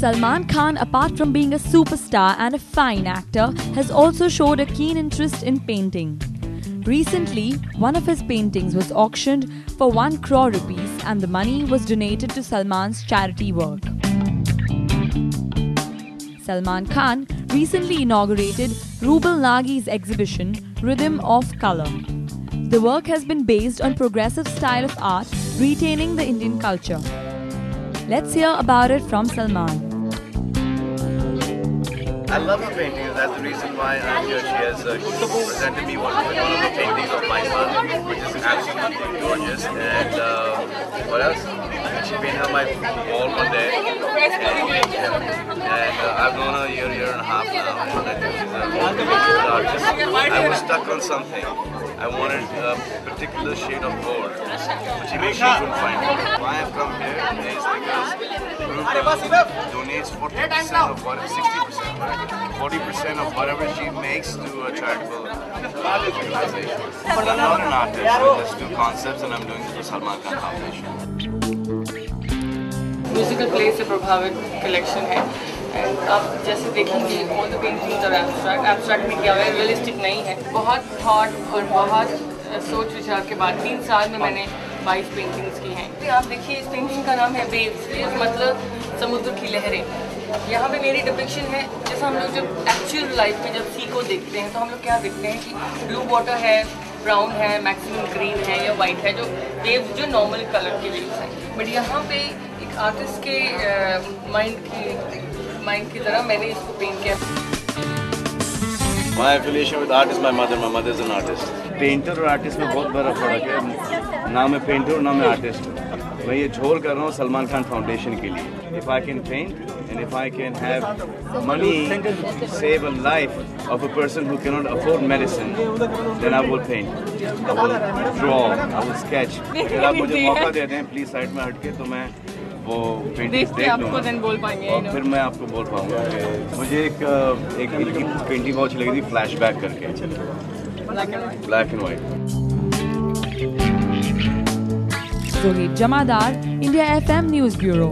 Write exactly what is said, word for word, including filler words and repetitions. Salman Khan, apart from being a superstar and a fine actor, has also showed a keen interest in painting. Recently, one of his paintings was auctioned for one crore rupees and the money was donated to Salman's charity work. Salman Khan recently inaugurated Rouble Nagi's exhibition, Rhythm of Colour. The work has been based on progressive style of art, retaining the Indian culture. Let's hear about it from Salman. I love her paintings. That's the reason why I'm here. She has uh, presented me one of the paintings of my son, which is absolutely gorgeous. And uh, what else? She painted on my wall one day. And, and uh, I've known her a year, year and a half now. And I think she's an artist. I was stuck on something. I wanted a particular shade of gold, but she made sure I couldn't find it. Why I've come here is because the group uh, donates forty percent of what, sixty percent, right? forty percent of whatever she makes to a charitable uh, organization. But I'm not an artist, I just do concepts, and I'm doing it for Salman Khan Foundation. Musical plays से प्रभावित collection है, and आप जैसे देखेंगे all the paintings are abstract, abstract में क्या है, realistic नहीं है, बहुत thought और बहुत सोच विचार के बाद तीन साल में मैंने बाईस पेंटिंग्स की हैं। आप देखिए इस पेंटिंग का नाम है वेव्स, मतलब समुद्र की लहरें। यहाँ पे मेरी डिपिक्शन है जैसे हम लोग जब एक्चुअल लाइफ में जब सी को देखते हैं तो हम लोग क्या देखते हैं कि ब्लू वाटर है, ब्राउन है, मैक्सिमम ग्रीन है या वाइट है, जो वेव जो नॉर्मल कलर के वेव्स हैं। बट यहाँ पे एक आर्टिस्ट के माइंड की माइंड की तरह मैंने इसको पेंट किया। My affiliation with art is my mother. My mother is an artist. Painter और artist में बहुत बड़ा फर्क है। ना मैं painter और ना मैं artist हूँ। मैं ये झोल कर रहा हूँ सलमान खान फाउंडेशन के लिए। If I can paint and if I can have money to save a life of a person who cannot afford medicine, then I will paint. I will draw. I will sketch. अगर आप मुझे मौका दे दें, please side में हटके तो मैं वो पेंटिंग्स देख लूँगा और फिर मैं आपको बोल पाऊँगा। मुझे एक एक इनकी पेंटिंग बहुत अच्छी लगी थी, फ्लैशबैक करके, black and white. Jogi Jamadar, India F M news bureau.